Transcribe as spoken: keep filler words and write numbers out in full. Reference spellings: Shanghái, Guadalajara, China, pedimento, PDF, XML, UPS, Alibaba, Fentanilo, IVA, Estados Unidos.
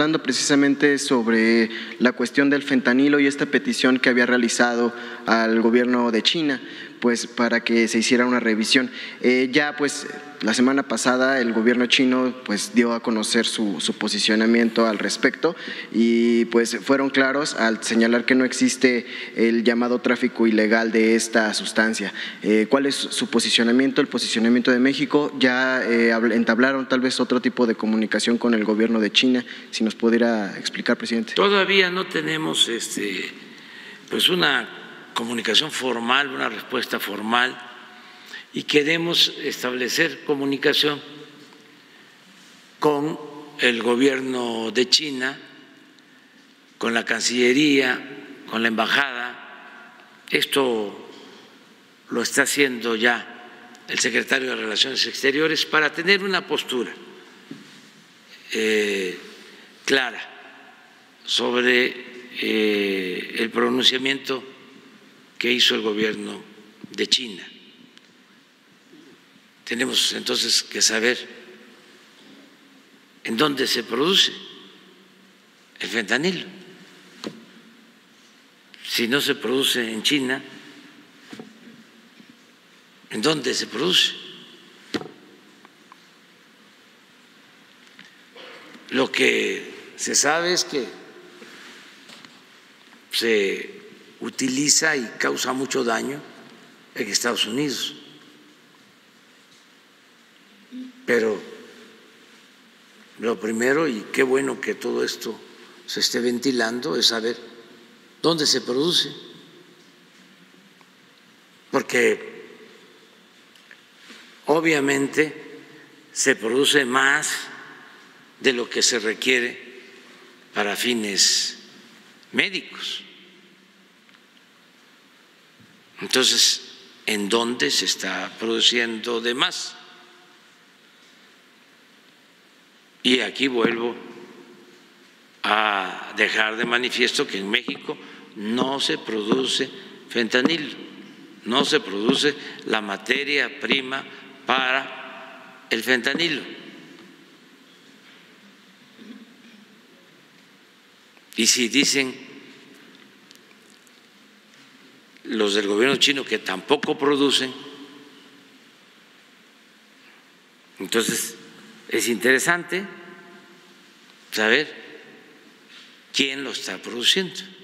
hablando precisamente sobre la cuestión del fentanilo y esta petición que había realizado al gobierno de China, pues para que se hiciera una revisión. Eh, ya pues la semana pasada el gobierno chino pues dio a conocer su, su posicionamiento al respecto y pues fueron claros al señalar que no existe el llamado tráfico ilegal de esta sustancia. Eh, ¿Cuál es su posicionamiento, el posicionamiento de México? Ya eh, entablaron tal vez otro tipo de comunicación con el gobierno de China, si nos pudiera explicar, presidente. Todavía no tenemos este, pues una comunicación formal, una respuesta formal, y queremos establecer comunicación con el gobierno de China, con la Cancillería, con la Embajada. Esto lo está haciendo ya el secretario de Relaciones Exteriores para tener una postura eh, clara sobre eh, el pronunciamiento que hizo el gobierno de China. Tenemos entonces que saber en dónde se produce el fentanilo. Si no se produce en China, ¿en dónde se produce? Lo que se sabe es que se utiliza y causa mucho daño en Estados Unidos, pero lo primero, y qué bueno que todo esto se esté ventilando, es saber dónde se produce, porque obviamente se produce más de lo que se requiere para fines médicos. Entonces, ¿en dónde se está produciendo de más? Y aquí vuelvo a dejar de manifiesto que en México no se produce fentanilo, no se produce la materia prima para el fentanilo. Y si dicen los del gobierno chino que tampoco producen, entonces es interesante saber quién lo está produciendo.